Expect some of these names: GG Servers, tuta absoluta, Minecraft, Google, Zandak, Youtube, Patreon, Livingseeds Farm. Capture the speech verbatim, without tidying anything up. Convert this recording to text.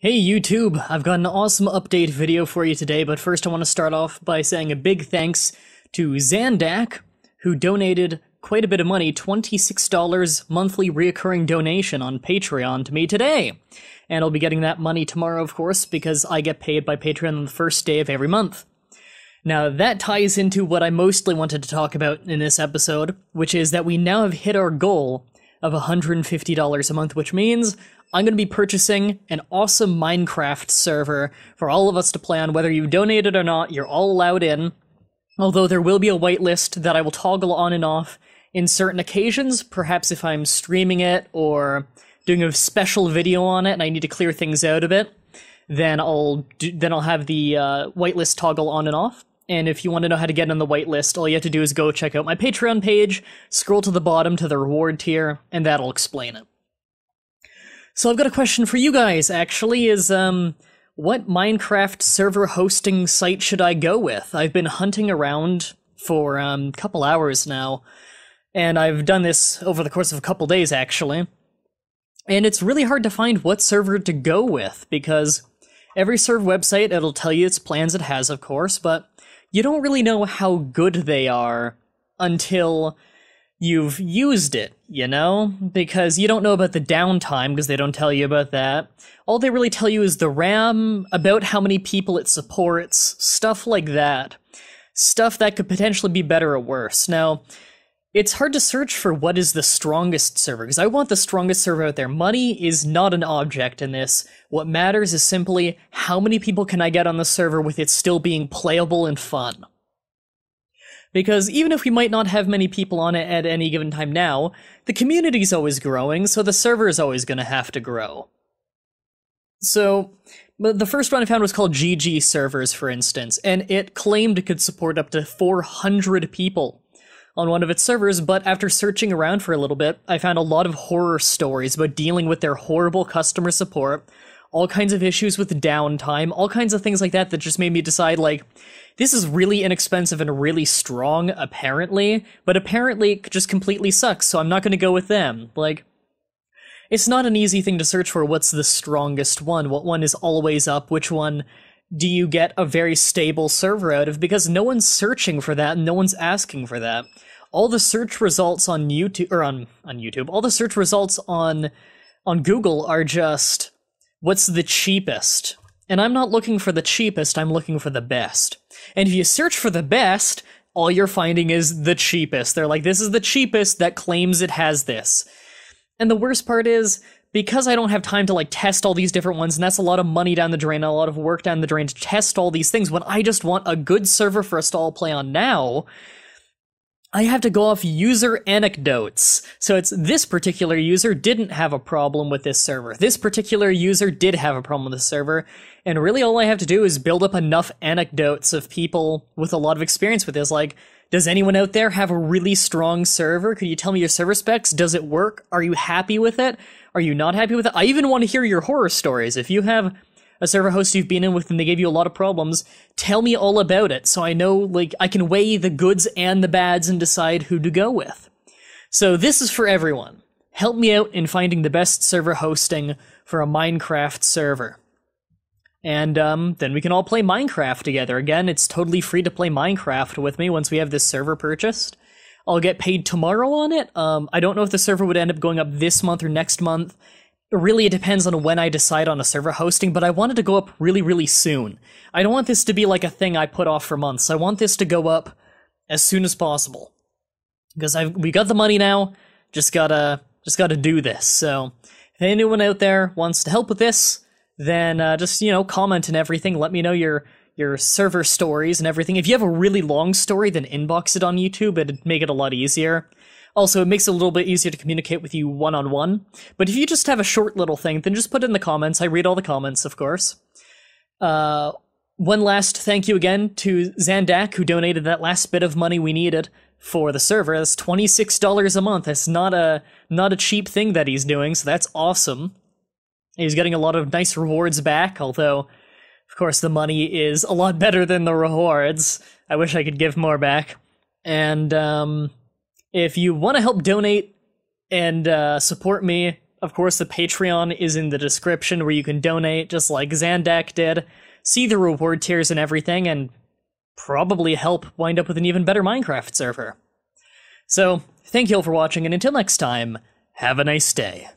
Hey YouTube, I've got an awesome update video for you today, but first I want to start off by saying a big thanks to Zandak, who donated quite a bit of money, twenty-six dollars monthly reoccurring donation on Patreon to me today. And I'll be getting that money tomorrow, of course, because I get paid by Patreon on the first day of every month. Now, that ties into what I mostly wanted to talk about in this episode, which is that we now have hit our goal of one hundred fifty dollars a month, which means I'm going to be purchasing an awesome Minecraft server for all of us to play on. Whether you donated or not, you're all allowed in. Although there will be a whitelist that I will toggle on and off in certain occasions, perhaps if I'm streaming it or doing a special video on it and I need to clear things out a bit, then I'll do, then I'll have the uh, whitelist toggle on and off. And if you want to know how to get on the whitelist, all you have to do is go check out my Patreon page, scroll to the bottom to the reward tier, and that'll explain it. So I've got a question for you guys, actually, is, um, what Minecraft server hosting site should I go with? I've been hunting around for, um, a couple hours now, and I've done this over the course of a couple days, actually. And it's really hard to find what server to go with, because every server website, it'll tell you its plans it has, of course, but you don't really know how good they are until you've used it, you know? Because you don't know about the downtime, because they don't tell you about that. All they really tell you is the RAM, about how many people it supports, stuff like that. Stuff that could potentially be better or worse. Now, it's hard to search for what is the strongest server, because I want the strongest server out there. Money is not an object in this. What matters is simply how many people can I get on the server with it still being playable and fun. Because even if we might not have many people on it at any given time now, the community's always growing, so the server is always going to have to grow. So, the first one I found was called G G Servers, for instance, and it claimed it could support up to four hundred people on one of its servers, but after searching around for a little bit, I found a lot of horror stories about dealing with their horrible customer support, all kinds of issues with downtime, all kinds of things like that that just made me decide, like, this is really inexpensive and really strong, apparently, but apparently it just completely sucks, so I'm not going to go with them. Like, it's not an easy thing to search for what's the strongest one, what one is always up, which one do you get a very stable server out of, because no one's searching for that, no one's asking for that. All the search results on YouTube, or on, on YouTube, all the search results on, on Google are just, what's the cheapest? And I'm not looking for the cheapest, I'm looking for the best. And if you search for the best, all you're finding is the cheapest. They're like, this is the cheapest that claims it has this. And the worst part is, because I don't have time to like test all these different ones, and that's a lot of money down the drain, a lot of work down the drain to test all these things, when I just want a good server for us to all play on now, I have to go off user anecdotes. So it's this particular user didn't have a problem with this server. This particular user did have a problem with this server. And really all I have to do is build up enough anecdotes of people with a lot of experience with this. Like, does anyone out there have a really strong server? Could you tell me your server specs? Does it work? Are you happy with it? Are you not happy with it? I even want to hear your horror stories. If you have a server host you've been in with and they gave you a lot of problems, tell me all about it so I know, like, I can weigh the goods and the bads and decide who to go with. So this is for everyone. Help me out in finding the best server hosting for a Minecraft server. And um, then we can all play Minecraft together. Again, it's totally free to play Minecraft with me once we have this server purchased. I'll get paid tomorrow on it. Um, I don't know if the server would end up going up this month or next month. Really, it depends on when I decide on a server hosting, but I want it to go up really, really soon. I don't want this to be like a thing I put off for months. I want this to go up as soon as possible. Because I've, we got the money now, just gotta, just gotta do this. So, if anyone out there wants to help with this, then uh, just, you know, comment and everything. Let me know your, your server stories and everything. If you have a really long story, then inbox it on YouTube. It'd make it a lot easier. Also, it makes it a little bit easier to communicate with you one-on-one. But if you just have a short little thing, then just put it in the comments. I read all the comments, of course. Uh, one last thank you again to Zandak, who donated that last bit of money we needed for the server. That's twenty-six dollars a month. That's not a, not a cheap thing that he's doing, so that's awesome. He's getting a lot of nice rewards back, although, of course, the money is a lot better than the rewards. I wish I could give more back. And, um... if you want to help donate and uh, support me Of course, the Patreon is in the description where you can donate, just like Zandak did, see the reward tiers and everything, and probably help wind up with an even better Minecraft server. So, thank you all for watching, and until next time, have a nice day.